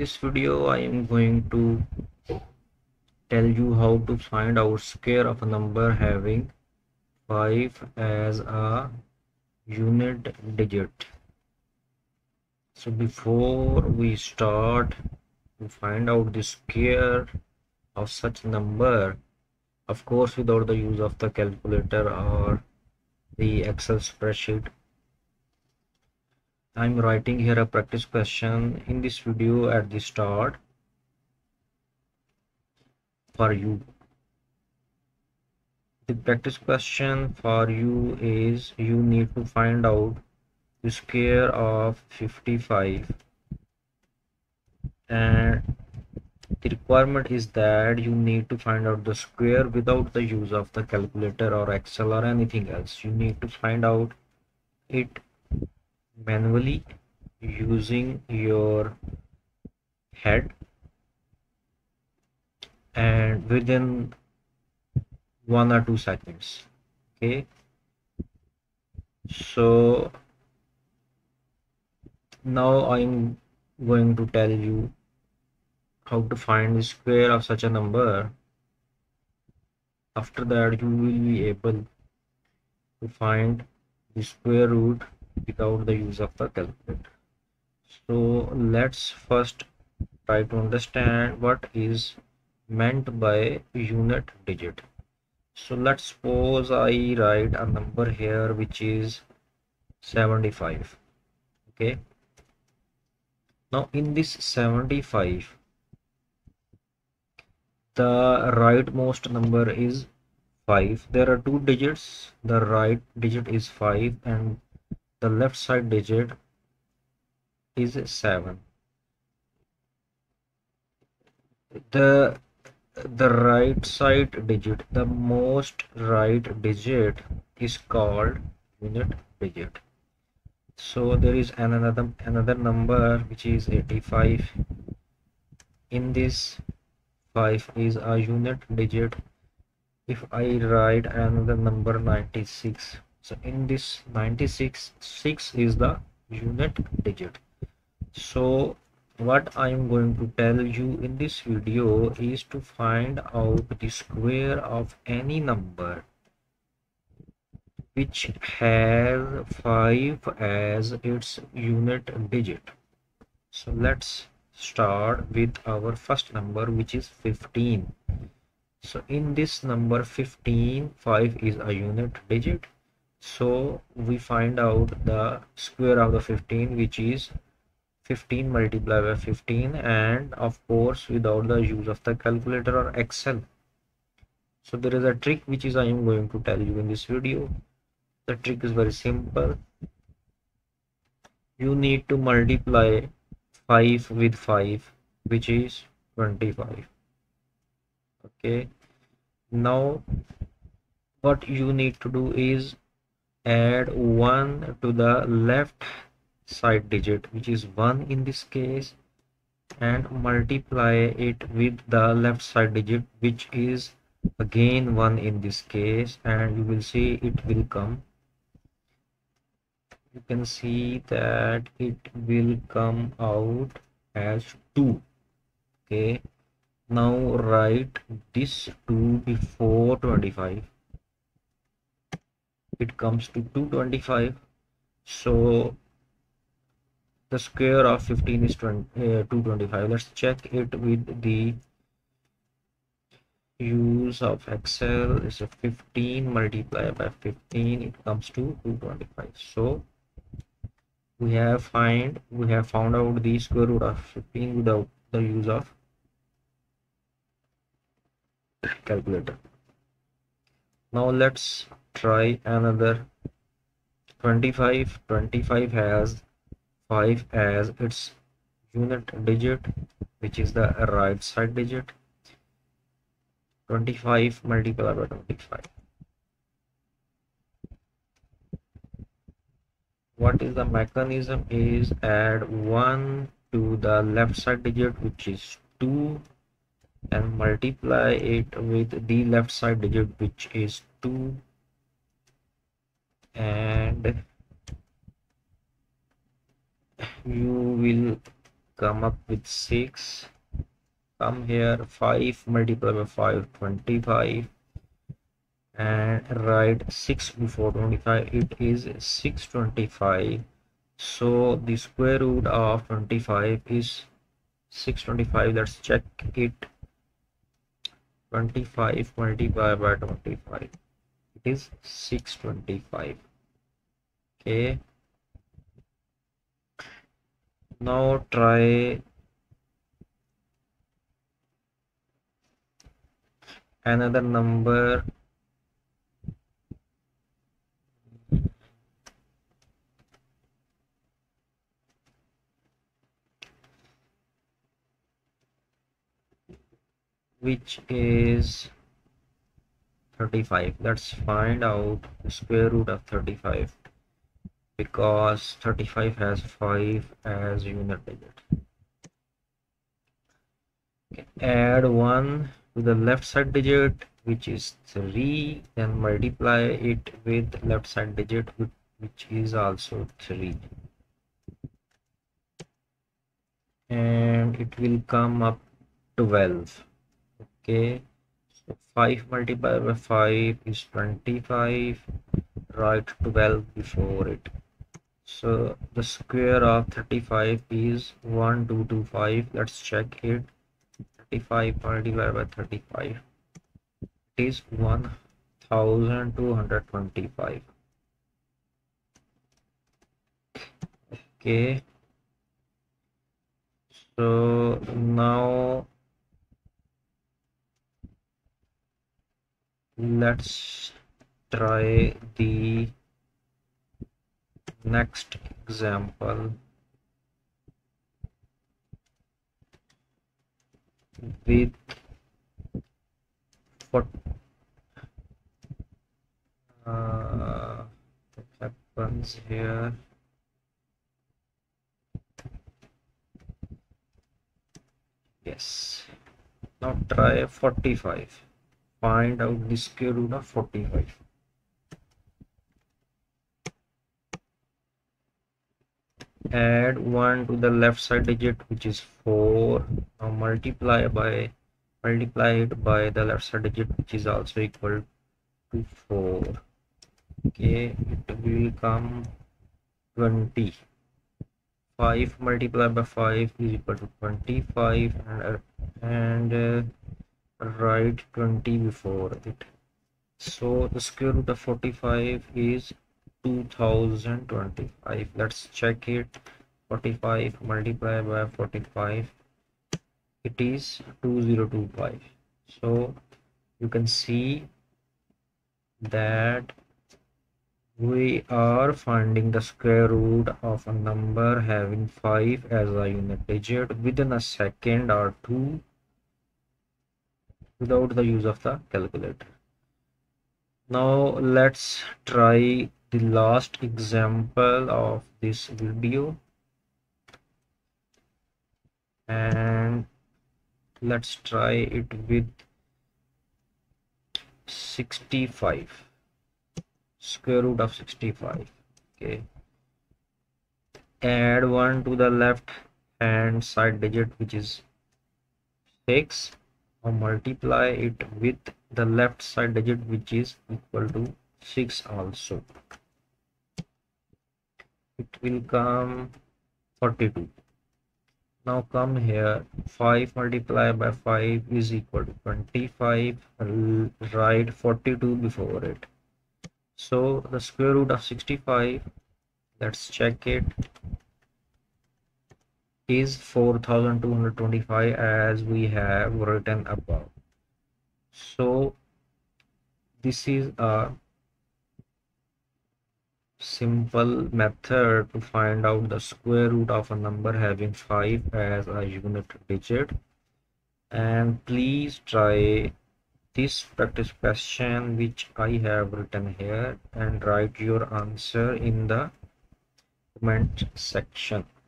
this video I am going to tell you how to find out square of a number having 5 as a unit digit. So before we start to find out the square of such number, of course without the use of the calculator or the Excel spreadsheet, I'm writing here a practice question in this video at the start for you. The practice question for you is you need to find out the square of 55, and the requirement is that you need to find out the square without the use of the calculator or Excel or anything else. You need to find out it manually using your head and within 1 or 2 seconds. Okay, so now I'm going to tell you how to find the square of such a number. After that, you will be able to find the square root without the use of the calculator. So let's first try to understand what is meant by unit digit. So let's suppose I write a number here which is 75. Okay, now in this 75, the rightmost number is 5. There are two digits. The right digit is 5 and the left side digit is 7. The right side digit, the most right digit, is called unit digit. So there is another number which is 85. In this, 5 is a unit digit. If I write another number 96, so in this 96, 6 is the unit digit. So what I am going to tell you in this video is to find out the square of any number which has 5 as its unit digit. So let's start with our first number, which is 15. So in this number 15, 5 is a unit digit. So we find out the square of the 15, which is 15 multiplied by 15, and of course without the use of the calculator or Excel. So there is a trick which is I am going to tell you in this video. The trick is very simple. You need to multiply 5 with 5, which is 25. Okay, now what you need to do is add 1 to the left side digit, which is 1 in this case, and multiply it with the left side digit, which is again 1 in this case, and you will see it will come. You can see that it will come out as 2. Okay, now write this 2 before 25. It comes to 225. So the square of 15 is 225. Let's check it with the use of Excel. It's a 15 multiplied by 15. It comes to 225. So we have found out the square root of 15 without the use of calculator. Now let's try another 25. 25 has 5 as its unit digit, which is the right side digit. 25 multiplied by 25. What is the mechanism is add 1 to the left side digit, which is 2, and multiply it with the left side digit, which is 2, and you will come up with 6, come here 5 multiplied by 5, 25, and write 6 before 25. It is 625. So the square root of 25 is 625. Let's check it. 25 multiplied by 25, it is 625. Okay, now try another number. Which is 35. Let's find out the square root of 35, because 35 has 5 as unit digit. Okay. Add 1 to the left side digit, which is 3, then multiply it with left side digit, which is also 3, and it will come up 12. Okay, so 5 multiplied by 5 is 25, write 12 before it. So the square of 35 is 1225. Let's check it. 35 multiplied by 35, it is 1225. Okay, so now let's try the next example, with 40, what happens here? Yes, now try 45. Find out the square root of 45. Add 1 to the left side digit, which is 4. Now multiply it by the left side digit, which is also equal to 4. Okay, it will come 20. 5 multiplied by 5 is equal to 25, write 20 before it. So the square root of 45 is 2025. Let's check it. 45 multiplied by 45, it is 2025. So you can see that we are finding the square root of a number having 5 as a unit digit within a second or two, without the use of the calculator. Now let's try the last example of this video, and let's try it with 65. Square root of 65. Okay, add 1 to the left hand side digit, which is 6, or multiply it with the left side digit, which is equal to 6 also. It will come 42. Now come here, 5 multiplied by 5 is equal to 25, write 42 before it. So the square root of 65, let's check it, is 4225, as we have written above. So this is a simple method to find out the square root of a number having 5 as a unit digit. And please try this practice question which I have written here, and write your answer in the comment section.